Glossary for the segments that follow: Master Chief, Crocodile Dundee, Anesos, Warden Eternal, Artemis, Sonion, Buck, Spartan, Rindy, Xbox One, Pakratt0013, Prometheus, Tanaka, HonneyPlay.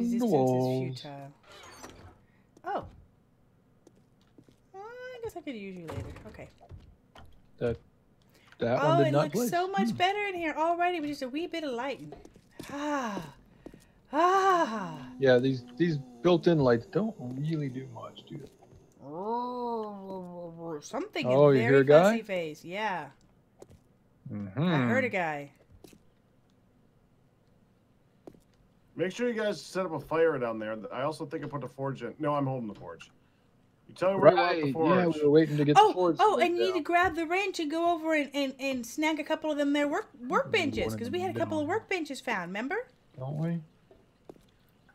Resistance is futile. Oh. I guess I could use you later. Okay. That one did not glitch. Oh, it looks so much better in here already with just a wee bit of light. Yeah, these built-in lights don't really do much, do they? Oh, something is very fuzzy face. Yeah. Mm-hmm. I heard a guy. Make sure you guys set up a fire down there. I also think I put the forge in. No, I'm holding the forge. You tell me where you want the forge. Yeah, we were waiting to get the forge. Oh, and you need to grab the wrench and go over and snag a couple of them there workbenches, because we had a couple of workbenches found, remember? Don't we?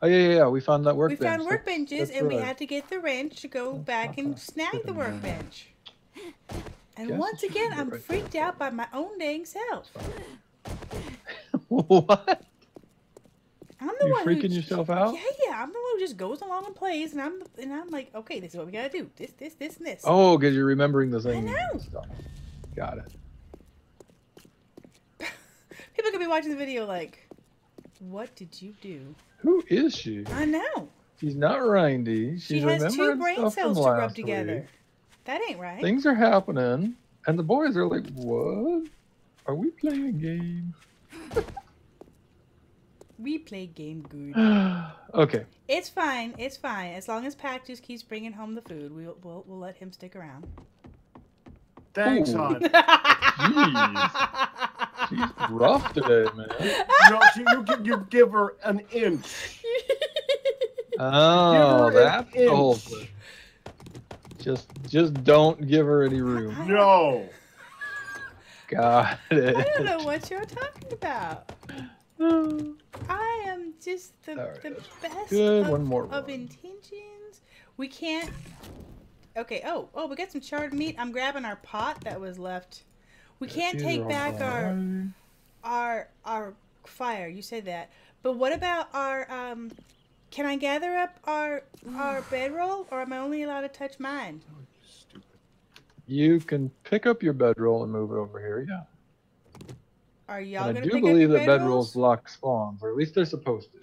Oh, yeah, we found that workbench. We found workbenches, and we had to get the wrench to go back and snag the workbench. And once again, I'm freaked out by my own dang self. What? You're freaking yourself out? Yeah. I'm the one who just goes along and plays, and I'm like, okay, this is what we gotta do. This, and this. Oh, because you're remembering the thing. I know. Stuff. Got it. People could be watching the video like, what did you do? Who is she? I know. She's not Rindy. She has two brain cells to rub together. Week. That ain't right. Things are happening, and the boys are like, what? Are we playing a game? We play game good. Okay. It's fine. It's fine. As long as Pac just keeps bringing home the food, we'll let him stick around. Thanks, hon. Jeez. She's rough today, man. No, you give her an inch. Oh, that's the whole thing. Just don't give her any room. No. Got it. I don't know what you're talking about. I am just the best of intentions. We can't. Okay. Oh, we got some charred meat. I'm grabbing our pot that was left. We can't take back our fire. You said that. But what about our can I gather up our bedroll, or am I only allowed to touch mine? Oh, you stupid. You can pick up your bedroll and move it over here. Yeah. Are y'all gonna pick up your bedrolls? I do believe that bedrolls lock spawns, or at least they're supposed to.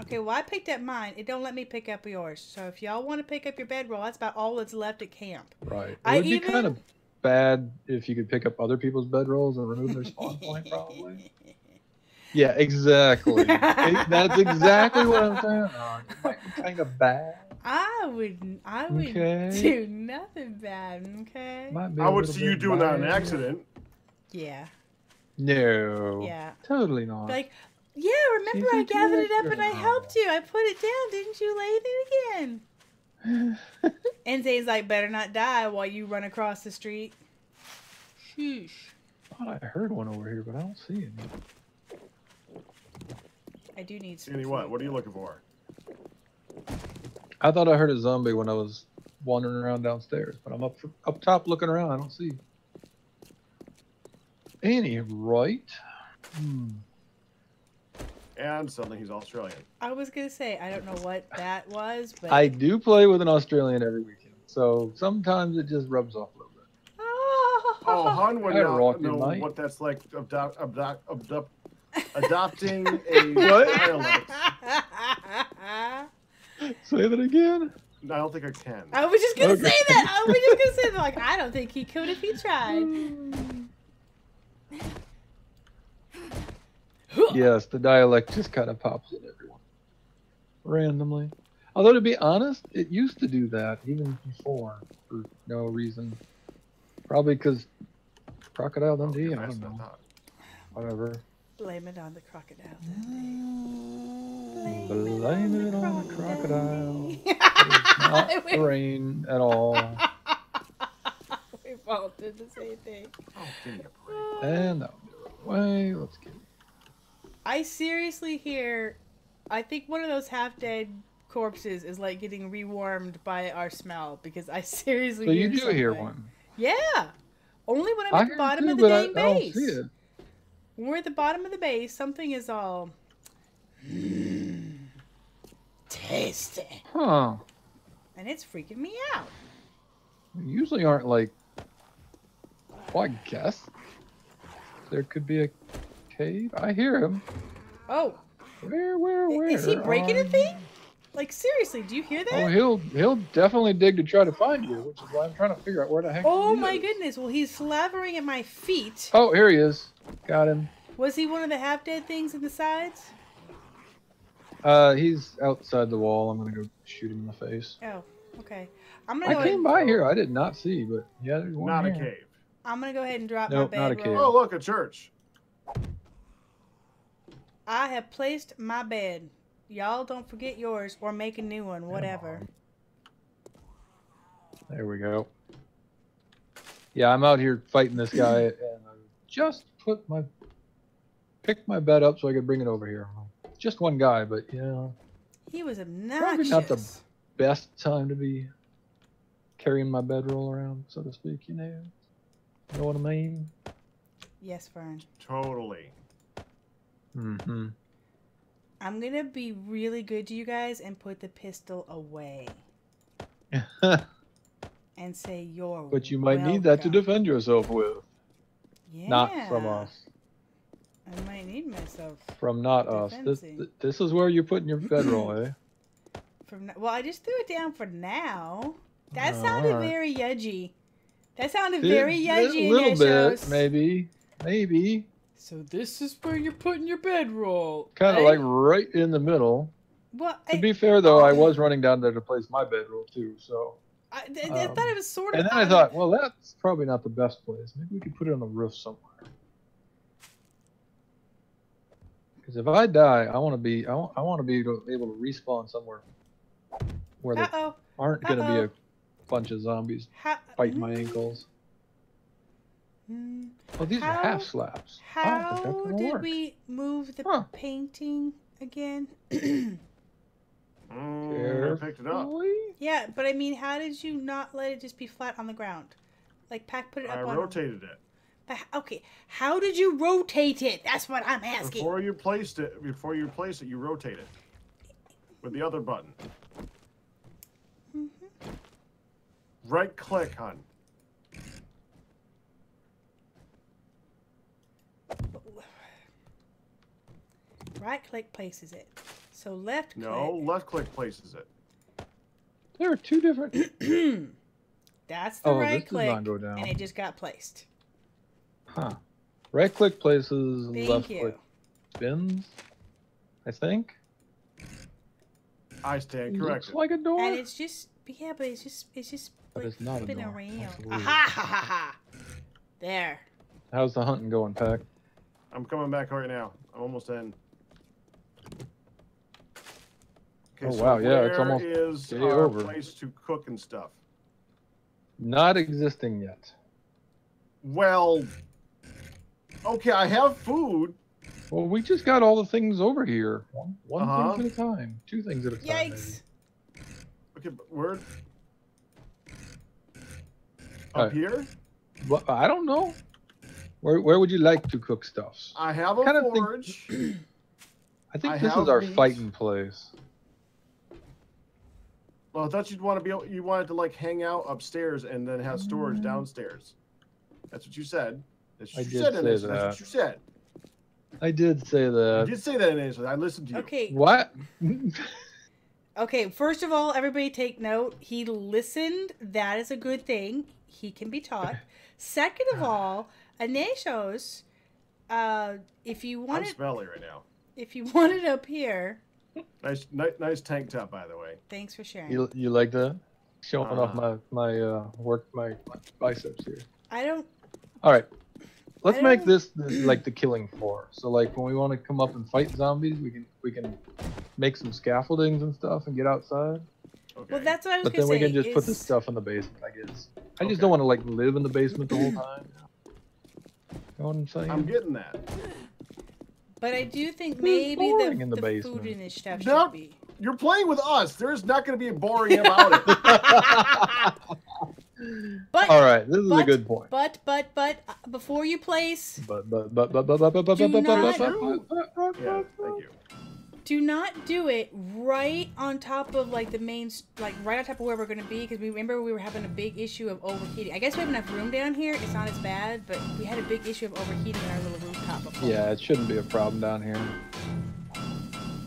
Okay, well I picked up mine. It don't let me pick up yours. So if y'all want to pick up your bedroll, that's about all that's left at camp. Right. It would be kind of bad if you could pick up other people's bedrolls and remove their spawn point, probably. Yeah, exactly. That's exactly what I'm saying. Oh, it might be kind of bad. I would do nothing bad. Okay. I would see you doing that in an accident. Yeah. No. Yeah. Totally not. Like, yeah, remember I gathered it up and I helped you. I put it down. Didn't you lay it again? And Zane's like, better not die while you run across the street. Sheesh. I thought I heard one over here, but I don't see any. I do need some. What are you looking for? I thought I heard a zombie when I was wandering around downstairs, but I'm up top looking around. I don't see. Any right? And suddenly he's Australian. I was gonna say I don't know what that was, but I do play with an Australian every weekend, so sometimes it just rubs off a little bit. Oh, Han would not know what that's like. Adopting a dialect. Say that again. No, I don't think I can. I was just gonna say that. I was just gonna say that. Like I don't think he could if he tried. Yes, the dialect just kind of pops in everyone randomly. Although to be honest, it used to do that even before for no reason. Probably because Crocodile Dundee. I don't know. Whatever. Blame it on the crocodile. Blame it on the crocodile. It's not the rain at all. We both did the same thing. Oh, give me a break. And that one way. Let's get it. I seriously hear, I think one of those half-dead corpses is like getting rewarmed by our smell, because I seriously hear something. So you do hear one? Yeah. Only when I'm at the bottom of the dang base. I don't see it. When we're at the bottom of the base, something is all... tasty. Huh. And it's freaking me out. They usually aren't like... Well, I guess there could be a... I hear him. Oh, Where? Is he breaking a thing? Like, seriously, do you hear that? Oh, he'll definitely dig to try to find you, which is why I'm trying to figure out where the heck he is. Oh, my goodness. Well, he's slavering at my feet. Oh, here he is. Got him. Was he one of the half-dead things at the sides? He's outside the wall. I'm going to go shoot him in the face. Oh, okay. I'm gonna I came by here. I did not see, but yeah, there's one Not a cave. I'm going to go ahead and drop my bed roll. Oh, look, a church. I have placed my bed. Y'all don't forget yours or make a new one, whatever. There we go. Yeah, I'm out here fighting this guy, and I just put my picked my bed up so I could bring it over here. Just one guy, but yeah. You know, he was obnoxious. Probably not the best time to be carrying my bedroll around, so to speak. You know what I mean? Yes, Fern. Totally. Mm-hmm. I'm going to be really good to you guys and put the pistol away. And say you're welcome. But you might need that to defend yourself with. Yeah. Not from us. I might need myself. From not us. This is where you're putting your bedroll, eh? From, well, I just threw it down for now. That sounded very yudgy. That sounded very yudgy. A little bit, maybe. Maybe. So this is where you're putting your bedroll. Kind of like right in the middle. Well, to be fair, though, I was running down there to place my bedroll, too. So I thought it was sort of... And then I thought, well, that's probably not the best place. Maybe we could put it on the roof somewhere. Because if I die, I want to be able to respawn somewhere where there aren't going to be a bunch of zombies biting my ankles. Oh, these are half slabs. How did we move the painting again? I picked it up. Yeah, but I mean, how did you not let it just be flat on the ground? Like, Pac put it up on... I rotated it. But, okay, how did you rotate it? That's what I'm asking. Before you placed it, you rotate it. With the other button. Mm-hmm. Right click, hon. Right click places it. So left click. No, left click places it. There are two different. That's the right click, and it just got placed. Huh. Right click places. Thank you. Left click spins. I think. I stand corrected. Looks like a door. And it's just but it's just like it's not spin around. Aha! There. How's the hunting going, Pac? I'm coming back right now. I'm almost in. Okay, oh, wow, so yeah, it's almost day over. Place to cook and stuff? Not existing yet. Well, okay, I have food. Well, we just got all the things over here. One thing at a time. Two things at a time. Yikes. Maybe. Okay, but we're... Up here? Well, I don't know. Where would you like to cook stuff? I have a forge. I think this is our fighting place. Well, I thought you'd want to be able, you wanted to like hang out upstairs and then have storage downstairs. That's what you said. That's what you said in this. That's what you said. I did say that. You did say that in this. I listened to you. Okay. What? Okay. First of all, everybody take note. He listened. That is a good thing. He can be taught. Second of all, Anesos, if you want it, I'm smelly right now. If you want it up here. Nice tank top, by the way. Thanks for sharing. You like that? Showing off my biceps here. I don't. All right, let's make this like the killing floor. So like when we want to come up and fight zombies, we can make some scaffoldings and stuff and get outside. Okay. Well, that's what I was gonna say. But then we can just put this stuff in the basement, I guess. I just don't want to like live in the basement the whole time. You know what I'm saying? I'm getting that. But I do think maybe the food in this stuff should be. You're playing with us. There's not going to be a boring about it. All right, this is a good point. But before you place. Yeah, thank you. Do not do it right on top of like the main, like right on top of where we're going to be, because we remember we were having a big issue of overheating. I guess we have enough room down here. It's not as bad, but we had a big issue of overheating in our little rooftop before. Yeah, it shouldn't be a problem down here.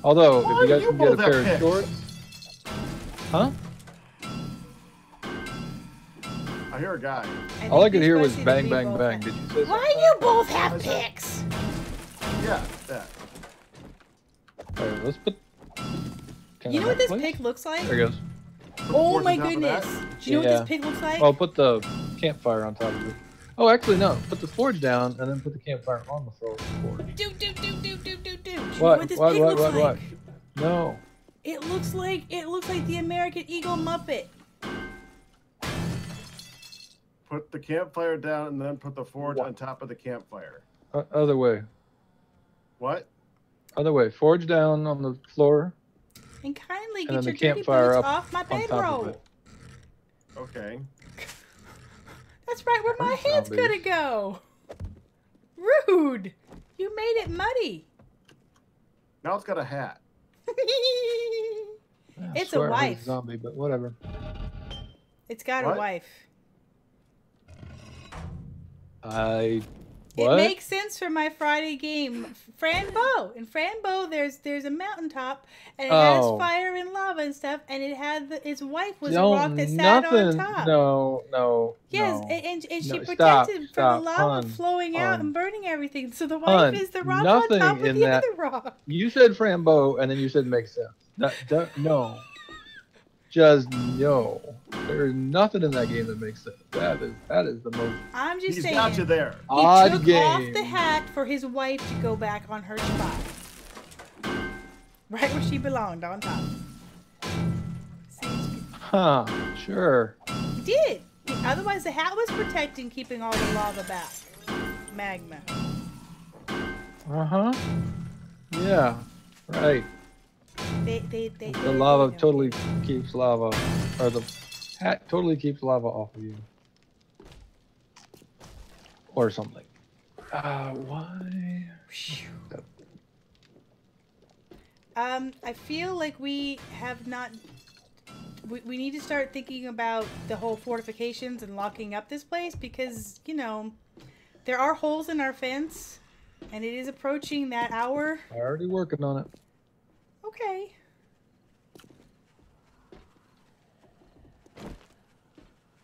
Although, if you guys can get a pair of shorts... Huh? I hear a guy. All I could hear was bang, bang, bang. Did you say why do you both have picks? Yeah, that. Alright, let's put... You know what this pick looks like? There it goes. Oh my goodness. Do you know what this pig looks like? I'll put the campfire on top of it. Oh, actually, no. Put the forge down and then put the campfire on the forge. Do. What? What? No. It looks like the American Eagle Muppet. Put the campfire down and then put the forge on top of the campfire. Other way. What? Other way. Forge down on the floor. And kindly get your dirty boots off my bedroll. Okay. That's right where my hands couldn't go. Rude. You made it muddy. Now it's got a hat. It's a wife. Zombie, but whatever. It's got a wife. It makes sense for my Friday game, Franbo. In Franbo, there's a mountaintop, and it has fire and lava and stuff, and it had its wife was a rock that sat on top. No. Yes, and she protected from the lava flowing out and burning everything. So the wife is the rock on top of the other rock. You said Franbo, and then you said makes sense. No, just no. There's nothing in that game that makes sense. That is the most. I'm just saying. He's got you there. He took off the hat for his wife to go back on her spot, right where she belonged, on top. Huh? Sure. He did. Otherwise, the hat was protecting, keeping all the lava back, magma. Uh huh. Yeah. Right. The lava totally keeps lava, or the hat totally keeps lava off of you. Or something. Why? I feel like we have not... We need to start thinking about the whole fortifications and locking up this place because, you know, there are holes in our fence and it is approaching that hour. I'm already working on it. Okay.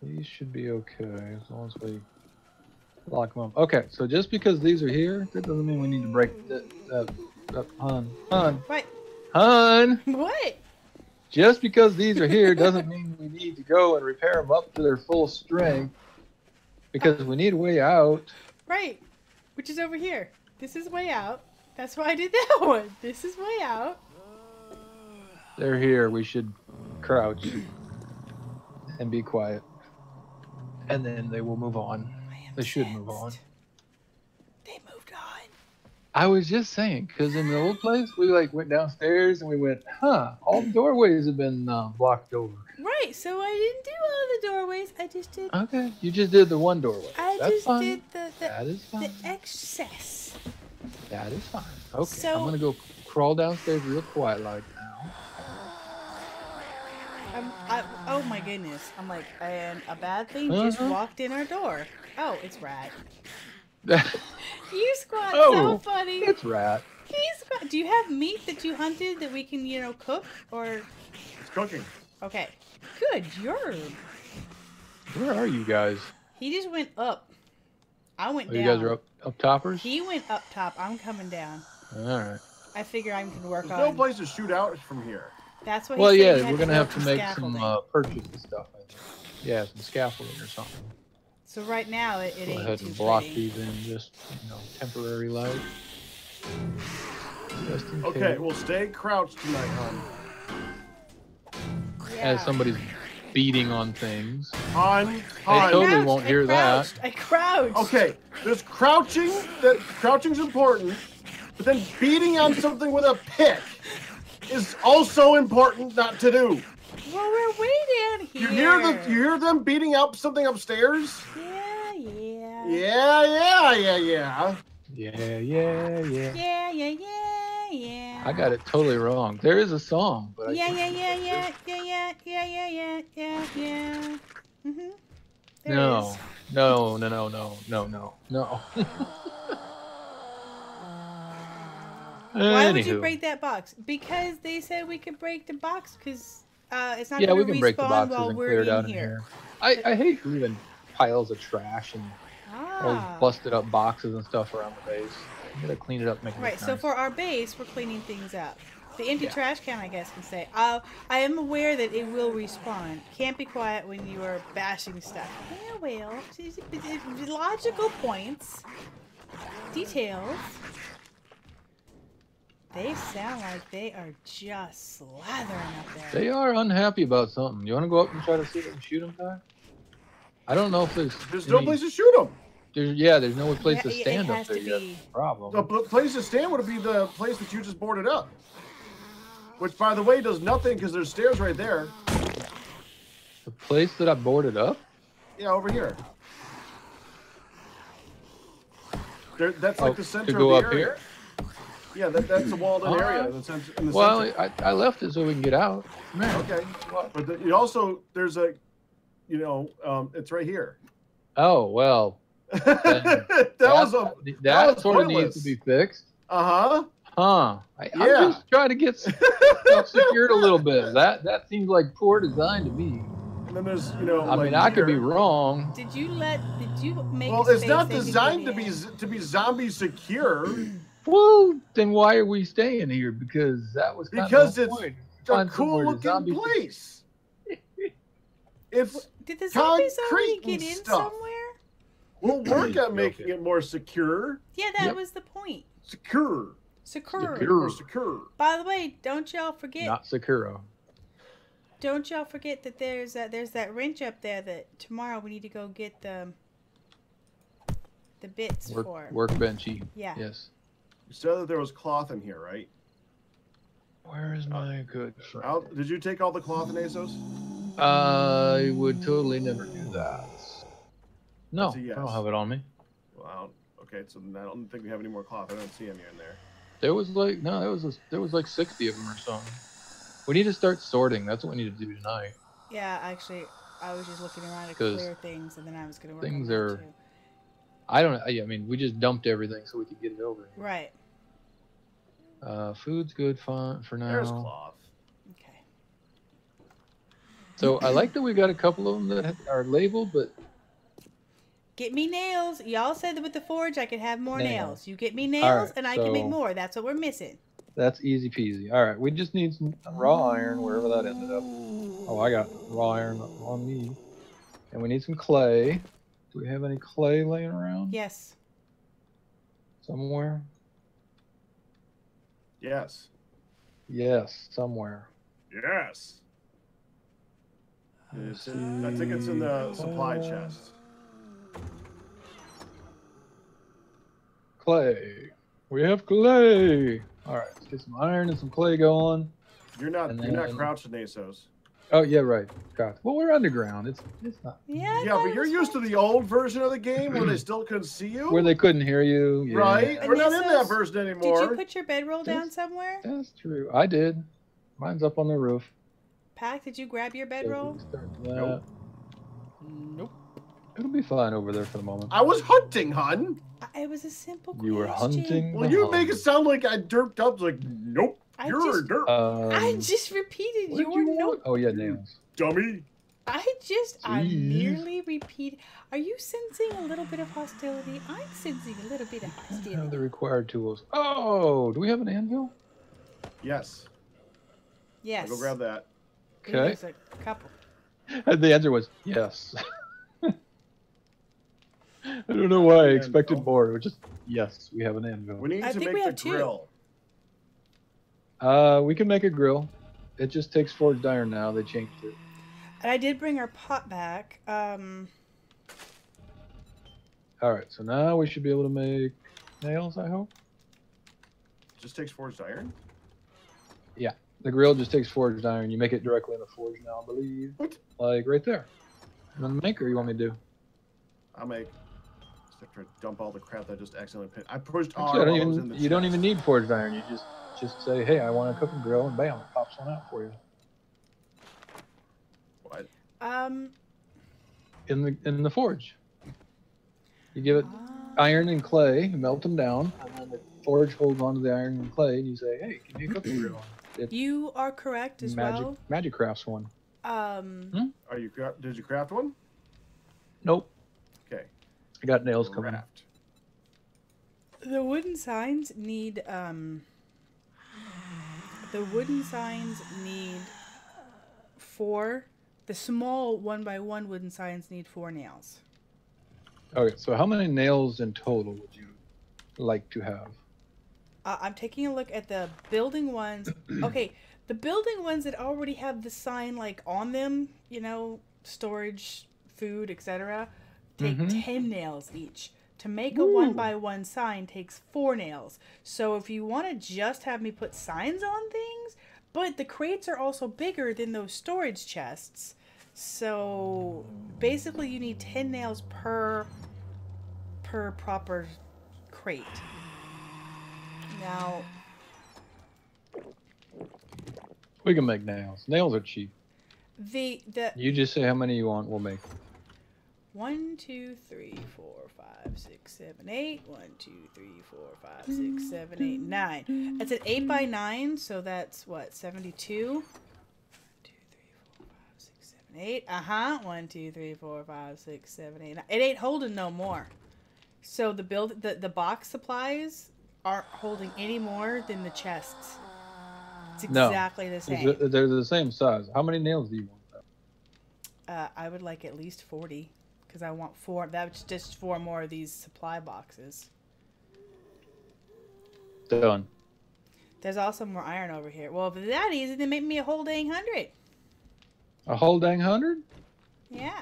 These should be okay as long as we lock them up. Okay, so just because these are here, that doesn't mean we need to break that up. Hun. What? Hun. What? Just because these are here doesn't mean we need to go and repair them up to their full strength because we need a way out. Right, which is over here. This is way out. That's why I did that one. This is way out. They're here. We should crouch and be quiet. And then they will move on. They should move on. They moved on. I was just saying, because in the old place, we like went downstairs and we went, huh, all the doorways have been blocked over. Right, so I didn't do all the doorways. I just did. Okay, you just did the one doorway. I just did the excess. That is fine. Okay, so, I'm going to go crawl downstairs real quiet like now. Oh my goodness. I'm like, and a bad thing just walked in our door. Oh, it's Rat. You squat so funny. It's Rat. Do you have meat that you hunted that we can, you know, cook? Or? It's cooking. Okay. Good. Where are you guys? He just went up. I went down. You guys are up toppers? He went up top. I'm coming down. All right. I figure I can work on... There's no place to shoot out from here. That's what he said. Well, yeah, we're going to have to make some purchase and stuff. I think. Yeah, some scaffolding or something. So right now, it ain't too pretty. Go ahead and block these in just, you know, temporary light. Just in case. Okay, we'll stay crouched tonight, hon. Yeah. As somebody's... beating on things. I totally won't hear that. I crouched. Okay, there's crouching. Crouching's important, but then beating on something with a pick is also important not to do. Well, we're way down here. You hear them beating up something upstairs? Yeah. Yeah. I got it totally wrong. There is a song, but yeah. Mhm. No. Why would you break that box? Because they said we could break the box because it's not going to respawn while we're in here. I hate leaving piles of trash and all busted up boxes and stuff around the base. You gotta clean it up, make it right. So nice. For our base, we're cleaning things up. The empty trash can, I guess, can say. I am aware that it will respawn. Can't be quiet when you are bashing stuff. Yeah, well, logical points, details. They sound like they are just slathering up there. They are unhappy about something. You want to go up and try to see them and shoot them, Ty? I don't know if there's no place to shoot them. There's no place to stand up there yet. Problem. The place to stand would be the place that you just boarded up. Which, by the way, does nothing because there's stairs right there. The place that I boarded up? Yeah, over here. There, that's like the center of the area. To go up here? Yeah, that's a walled-in area. I left it so we can get out. Man. Okay. But it also, there's a, it's right here. Oh, well. That sort of needs to be fixed. Uh-huh. Huh. I'm just trying to get stuff secured a little bit. That seems like poor design to me. And then there's, I could be wrong. Did you make? Well, it's not designed to be zombie secure. Well, then why are we staying here? Because that was kind of it's point. A cool looking place. Did the zombies already get in somewhere? We'll work on making it more secure. Yeah, that was the point. Secure. By the way, don't y'all forget. Not secure. Don't y'all forget that there's that wrench up there that tomorrow we need to go get the bits for. Workbenchy. Yeah. Yes. You said that there was cloth in here, right? Where is my good friend? Did you take all the cloth in Anesos? I would totally never do that. No, yes. I don't have it on me. Wow. Okay, so I don't think we have any more cloth. I don't see any in there. There was like there was like 60 of them or something. We need to start sorting. That's what we need to do tonight. Yeah, actually, I was just looking around to clear things, and then I was going to work on that too. I don't know. I mean, we just dumped everything so we could get it over here. Right. Food's good for now. There's cloth. Okay. So I like that we've got a couple of them that are labeled, but. Get me nails. Y'all said that with the forge I could have more nails. You get me nails, and I can make more. That's what we're missing. That's easy peasy. All right, we just need some raw iron wherever that ended up. Oh, I got raw iron on me. And we need some clay. Do we have any clay laying around? Yes. Somewhere? Yes. Yes, somewhere. Yes. I think it's in the supply chest. Clay. We have clay. All right, let's get some iron and some clay going. You're not crouching, Anesos. Oh yeah, right. Crouch. Well, we're underground. It's not. Yeah, but you're used to the old version of the game where they still couldn't see you. Where they couldn't hear you. Yeah. Right. Anesos, we're not in that version anymore. Did you put your bedroll down somewhere? That's true. I did. Mine's up on the roof. Pac, did you grab your bedroll? Nope. Nope. It'll be fine over there for the moment. I was hunting, hon. It was a simple question. You were hunting? Well, you make it sound like I derped up. Like, nope, you're a derp. I just repeated your nope. Oh, yeah, nails. Dummy. I merely repeat. Are you sensing a little bit of hostility? I'm sensing a little bit of hostility. I have the required tools. Oh, do we have an anvil? Yes. Yes. I'll go grab that. Okay. There's a couple. The answer was yes. I don't know why I expected more. We're just yes, we have an anvil. We need to make the grill. We can make a grill. It just takes forged iron now. They changed it. And I did bring our pot back. All right, so now we should be able to make nails. I hope. Just takes forged iron. Yeah, the grill just takes forged iron. You make it directly in the forge now, I believe. What? Like right there. You want to make, or you want me to do? I'll make. After I dump all the crap that I just accidentally picked. I pushed all of those in the You don't even need forged iron. You just say, hey, I want a cooking grill, and bam, it pops one out for you. What? In the forge. You give it iron and clay, melt them down, and then the forge holds onto the iron and clay, and you say, hey, give me a cooking grill. You are correct as well. Magic crafts one. Did you craft one? Nope. Okay. I got nails coming out. The wooden signs need four. The small 1x1 wooden signs need 4 nails. Okay, so how many nails in total would you like to have? I'm taking a look at the building ones. Okay, the building ones that already have the sign like on them, you know, storage, food, etc. Take 10 nails each. To make a 1x1 sign takes 4 nails. So if you want to just have me put signs on things, but the crates are also bigger than those storage chests. So basically you need 10 nails per proper crate. Now we can make nails. Nails are cheap. You just say how many you want, we'll make. 1, 2, 3, 4, 5, 6, 7, 8. 1, 2, 3, 4, 5, 6, 7, 8, 9. That's an 8x9, so that's what, 72? 1, 2, 3, 4, 5, 6, 7, 8. 1, 2, 3, 4, 5, 6, 7, 8, 9. It ain't holding no more. So the box supplies aren't holding any more than the chests. It's exactly the same. They're the same size. How many nails do you want? I would like at least 40. Because I want 4. That's just 4 more of these supply boxes. Done. There's also more iron over here. Well, if it's that easy, then make me a whole dang 100. A whole dang 100? Yeah.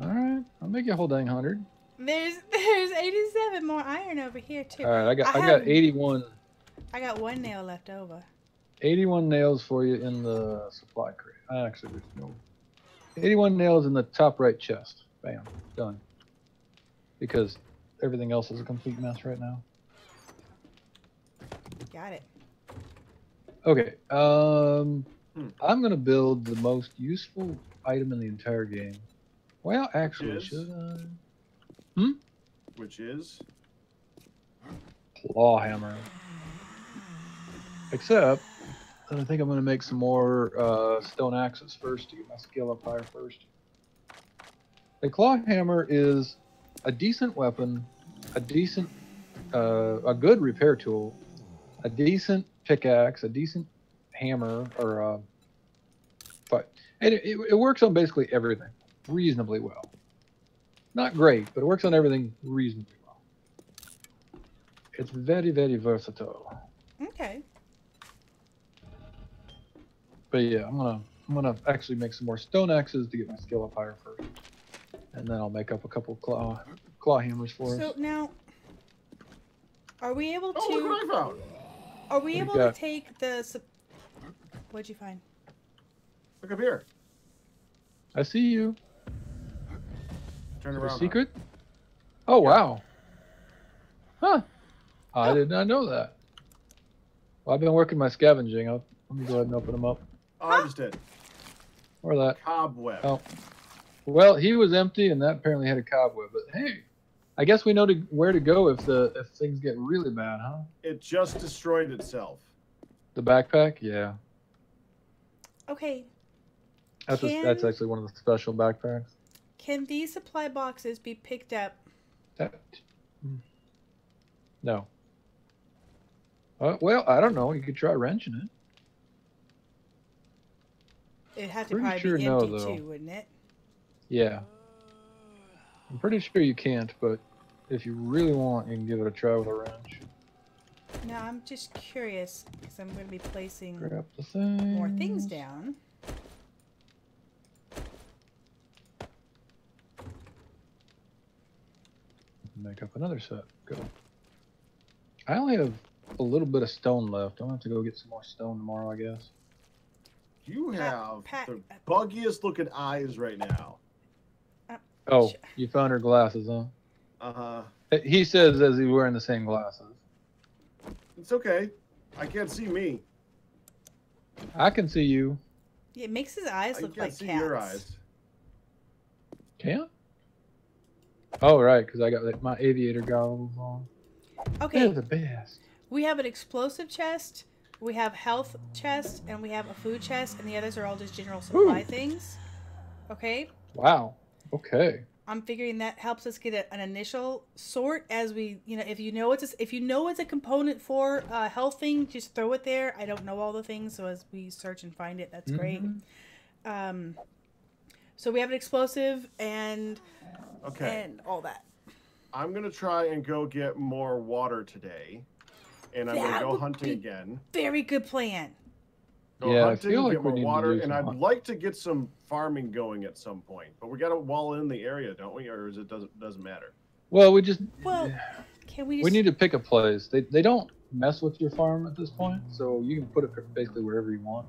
All right, I'll make you a whole dang 100. There's 87 more iron over here too. All right, I got 81. I got 1 nail left over. 81 nails for you in the supply crate. Actually, there's no. 81 nails in the top right chest. Bam, done. Because everything else is a complete mess right now. Got it. Okay. I'm gonna build the most useful item in the entire game. Well, actually, should I? Which is claw hammer. Except, I think I'm gonna make some more stone axes first to get my skill up higher first. A claw hammer is a decent weapon, a good repair tool, a decent pickaxe, a decent hammer, it works on basically everything reasonably well. Not great, but it works on everything reasonably well. It's very, very versatile. Okay. But yeah, I'm gonna actually make some more stone axes to get my skill up higher first. And then I'll make up a couple claw hammers for us. So now, are we able to? Oh, look what I found. Are we able to take the? What'd you find? Look up here. I see you. Turn around. Secret? Oh wow. Huh. I did not know that. Well, I've been working my scavenging. Let me go ahead and open them up. Oh, I just did. Or that cobweb. Oh. Well, he was empty, and that apparently had a cobweb. But hey, I guess we know where to go if things get really bad, huh? It just destroyed itself. The backpack, yeah. Okay. That's actually one of the special backpacks. Can these supply boxes be picked up? No. Well, I don't know. You could try wrenching it. It'd have to probably be empty too, wouldn't it? Yeah, I'm pretty sure you can't, but if you really want, you can give it a try with a wrench. No, I'm just curious, because I'm going to be placing more things down. Make up another set. Go. I only have a little bit of stone left. I'm going to have to go get some more stone tomorrow, I guess. You have the buggiest looking eyes right now. Oh, you found her glasses, huh? He says as he's wearing the same glasses. It's okay. I can't see me. I can see you. It makes his eyes look like cats. I can see your eyes. Can? Oh, right, because I got like, my aviator goggles on. Okay. They're the best. We have an explosive chest, we have health chest, and we have a food chest, and the others are all just general supply things. Okay? Wow. Okay. I'm figuring that helps us get an initial sort as we, you know, if you know it's a component for health thing, just throw it there. I don't know all the things, so as we search and find it, that's great. So we have an explosive and all that. I'm gonna try and go get more water today, and I'm gonna go hunting again. Very good plan. Go hunting, I feel like get more water, and I'd like to get some farming going at some point. But we gotta wall in the area, don't we? Or is it doesn't matter? Well, we just we need to pick a place. They don't mess with your farm at this point, so you can put it basically wherever you want.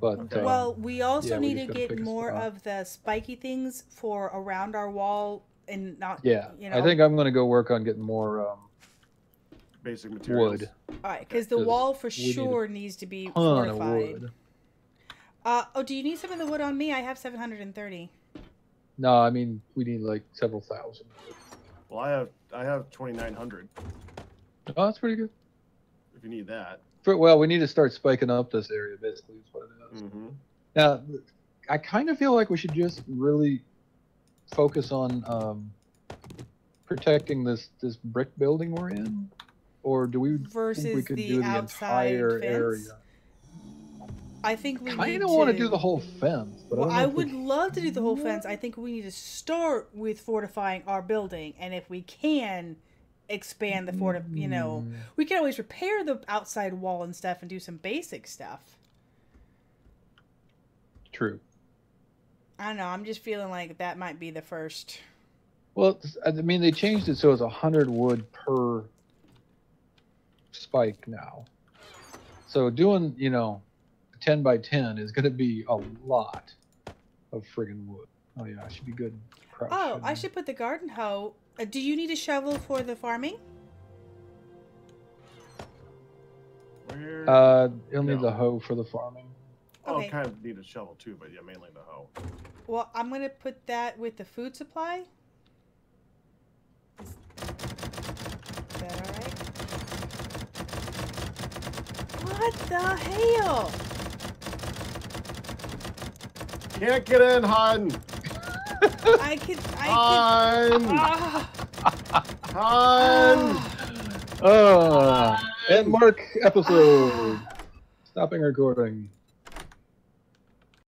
But, well, we also need to get more of the spiky things for around our wall and not. Yeah, you know? I think I'm going to go work on getting more basic materials. Wood. All right, because the wall for sure needs to be fortified. Oh, do you need some of the wood on me? I have 730. No, I mean we need like several thousand. Well, I have 2,900. Oh, that's pretty good. If you need that. Well, we need to start spiking up this area, basically, is what it is. Now, I kind of feel like we should just really focus on protecting this brick building we're in, or do we think we could do the entire area? I think we kind of want to do the whole fence. But well, I would love to do the whole fence. I think we need to start with fortifying our building, and if we can expand the fort, you know, we can always repair the outside wall and stuff and do some basic stuff. True. I don't know, I'm just feeling like that might be the first. Well, I mean, they changed it so it's 100 wood per spike now, so doing, you know, 10 by 10 is going to be a lot of friggin' wood. Oh yeah, I should be good. Oh, I should put the garden hoe. Do you need a shovel for the farming? You'll need the hoe for the farming. Okay. Oh, kind of need a shovel too, but yeah, mainly the hoe. Well, I'm going to put that with the food supply. Is that all right? What the hell? Can't get in, hon. End mark episode. Stopping recording.